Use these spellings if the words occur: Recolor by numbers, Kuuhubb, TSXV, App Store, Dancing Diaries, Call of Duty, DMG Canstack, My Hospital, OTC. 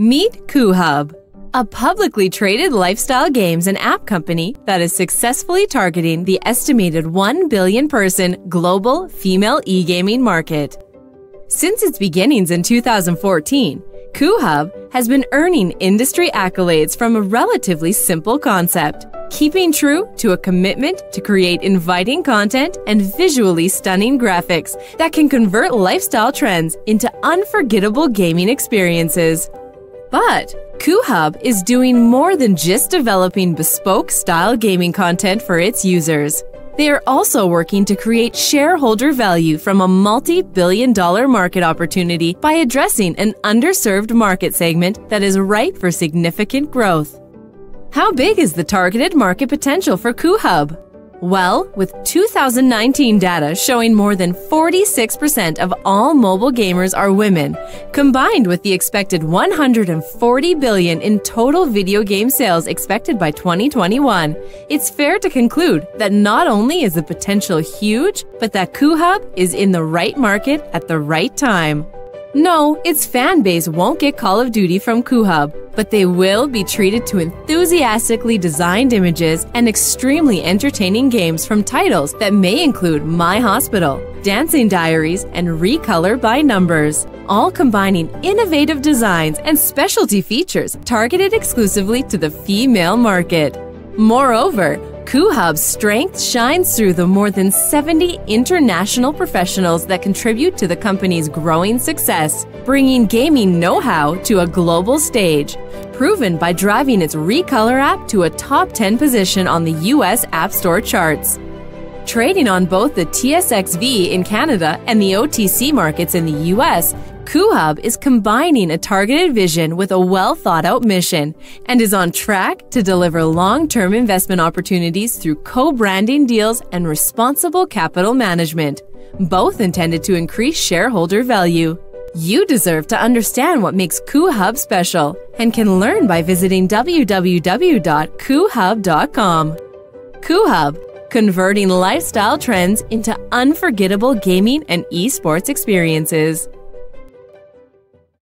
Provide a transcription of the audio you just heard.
Meet Kuuhubb, a publicly traded lifestyle games and app company that is successfully targeting the estimated 1 billion person global female e-gaming market. Since its beginnings in 2014, Kuuhubb has been earning industry accolades from a relatively simple concept, keeping true to a commitment to create inviting content and visually stunning graphics that can convert lifestyle trends into unforgettable gaming experiences. But Kuuhubb is doing more than just developing bespoke style gaming content for its users. They are also working to create shareholder value from a multi-billion-dollar market opportunity by addressing an underserved market segment that is ripe for significant growth. How big is the targeted market potential for Kuuhubb? Well, with 2019 data showing more than 46% of all mobile gamers are women, combined with the expected $140 billion in total video game sales expected by 2021, it's fair to conclude that not only is the potential huge, but that Kuuhubb is in the right market at the right time. No, its fan base won't get Call of Duty from Kuuhubb, but they will be treated to enthusiastically designed images and extremely entertaining games from titles that may include My Hospital, Dancing Diaries, and Recolor by Numbers, all combining innovative designs and specialty features targeted exclusively to the female market. Moreover, Kuuhubb's strength shines through the more than 70 international professionals that contribute to the company's growing success, bringing gaming know-how to a global stage, proven by driving its Recolor app to a top 10 position on the US App Store charts. Trading on both the TSXV in Canada and the OTC markets in the US, Kuuhubb is combining a targeted vision with a well-thought-out mission and is on track to deliver long-term investment opportunities through co-branding deals and responsible capital management, both intended to increase shareholder value. You deserve to understand what makes Kuuhubb special and can learn by visiting www.kuuhubb.com. Kuuhubb, converting lifestyle trends into unforgettable gaming and esports experiences.